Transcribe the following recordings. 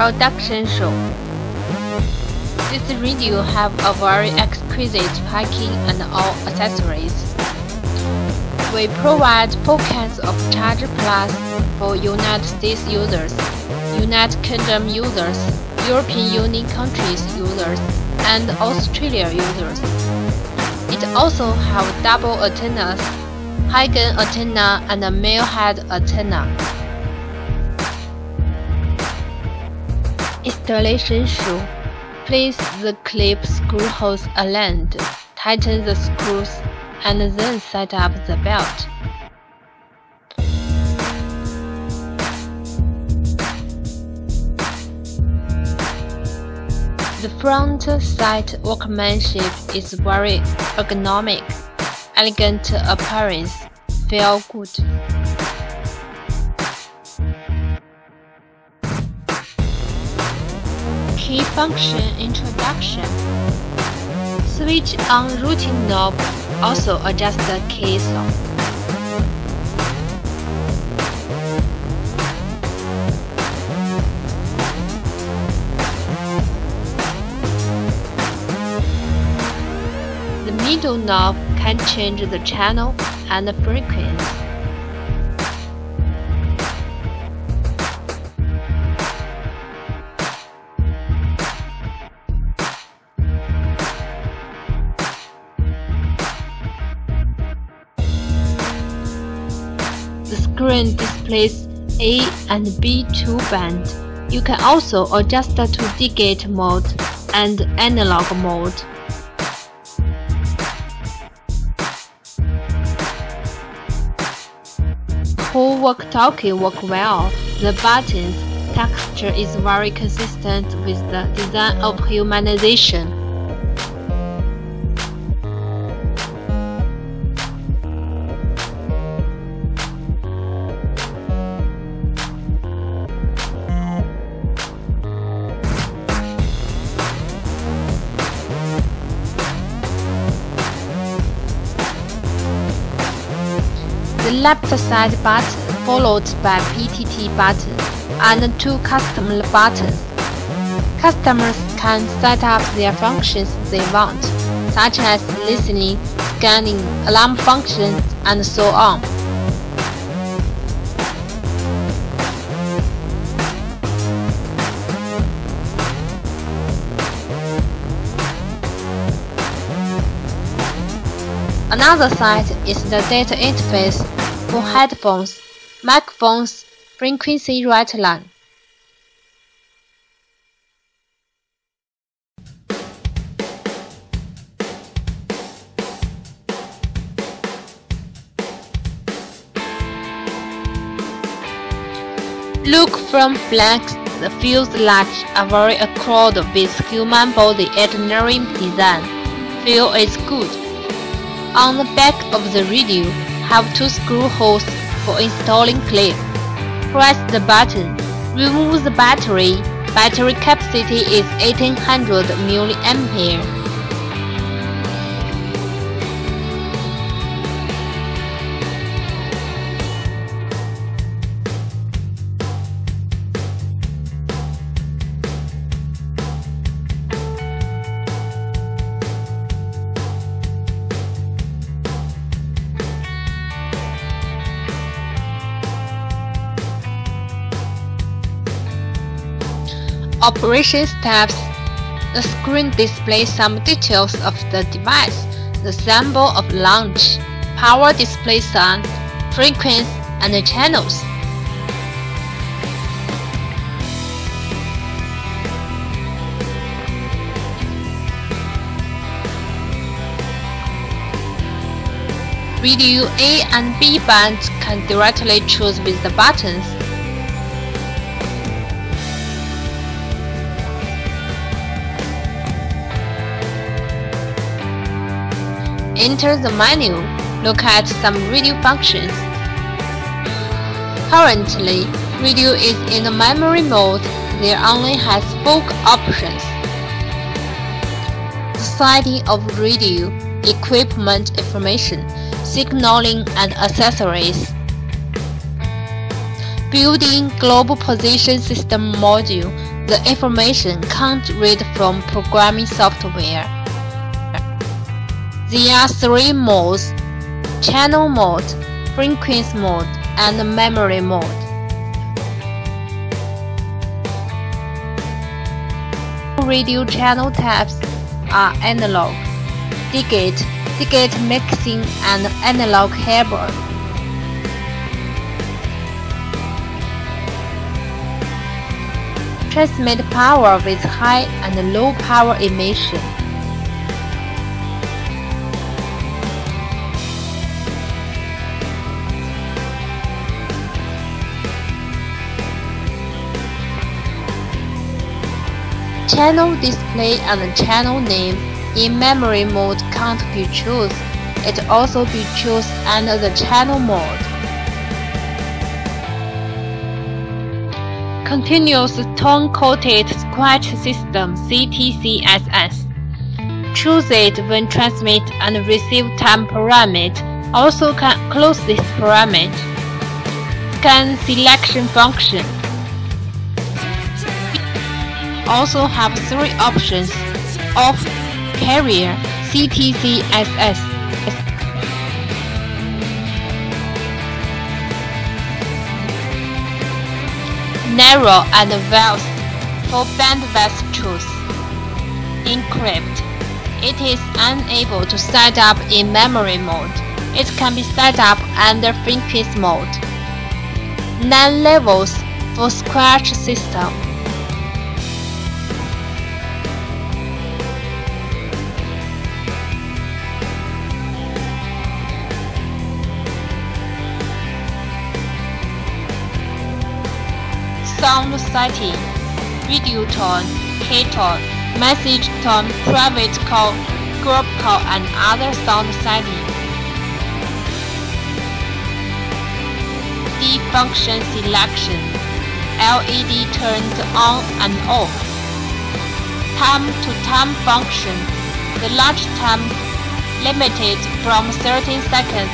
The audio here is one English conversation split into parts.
production show. This radio have a very exquisite packing and all accessories. We provide pockets of charge plus for United States users, United Kingdom users, European Union countries users, and Australia users. It also have double antennas, Hagen antenna and a male head antenna. Installation show. Place the clip screw hose aligned, tighten the screws, and then set up the belt. The front side workmanship is very ergonomic, elegant appearance, feel good. Key function introduction. Switch on routing knob, also adjust the key sound. The middle knob can change the channel and the frequency. The screen displays A and B2 band. You can also adjust to digit mode and analog mode. Whole walkie-talkie work well. The buttons texture is very consistent with the design of humanization. The left side button followed by PTT button and two custom buttons. Customers can set up their functions they want, such as listening, scanning, alarm functions, and so on. Another side is the data interface for headphones, microphones, frequency right line. Look from flanks, the fuselage are very accord with human body at narrowing design. Feel is good. On the back of the radio, have two screw holes for installing clip. Press the button. Remove the battery. Battery capacity is 1800 mAh. Operation steps. The screen displays some details of the device, the symbol of launch, power display sound, frequency, and channels. Radio A and B bands can directly choose with the buttons. Enter the menu, look at some radio functions. Currently, radio is in the memory mode, there only has 4 options. The setting of radio, equipment information, signaling and accessories. Building Global Position System module, the information can't read from programming software. There are three modes: channel mode, frequency mode, and memory mode. Radio channel types are analog, digit, digit mixing, and analog Hebert. Transmit power with high and low power emission. Channel display and channel name in memory mode can't be chosen. It also be chosen under the channel mode. Continuous Tone-Coated Scratch System (CTCSS). Choose it when transmit and receive time parameter. Also can close this parameter. Scan selection function. Also have three options: off, carrier, CTCSS. Narrow and width for bandwidth choice. Encrypt. It is unable to set up in memory mode. It can be set up under frequency mode. 9 levels for scratch system. Sound setting, video tone, key tone, message tone, private call, group call, and other sound setting. D function selection, LED turns on and off. Time to time function, the launch time limited from 13 seconds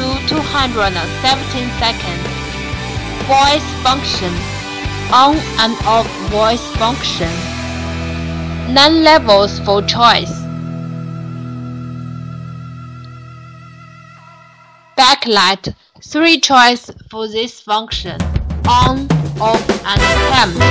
to 217 seconds. Voice function, on and off voice function. 9 levels for choice. Backlight, 3 choices for this function: on, off, and temp.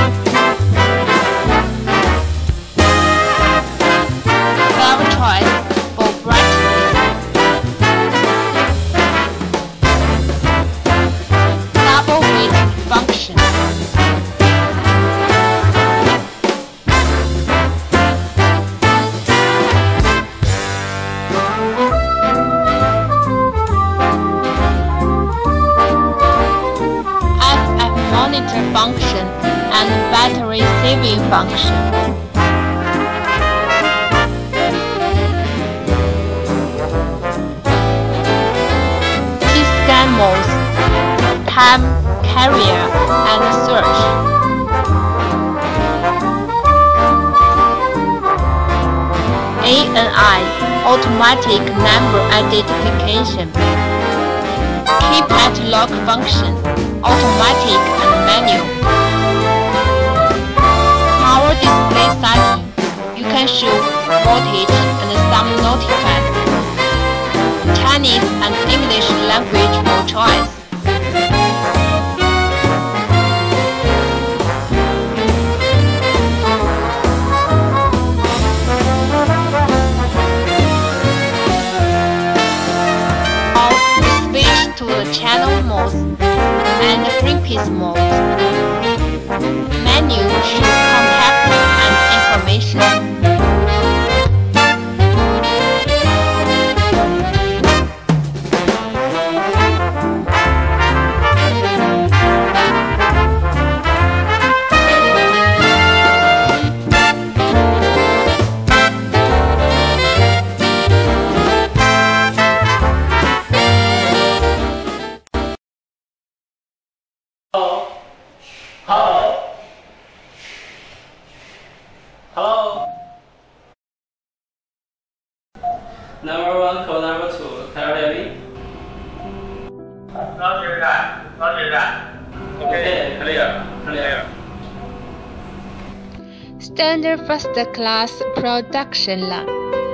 Function and battery saving function. Scan modes, time, carrier, and search. ANI, automatic number identification. Keypad lock function, automatic and manual. Power display setting, you can show voltage and some notified. Chinese and English language for choice. To the channel mode and frequency mode. Menu shows contact and information. Hello. Number one, call number two. Can you hear me? Roger that. Roger that. Okay, clear. Standard First Class Production Line.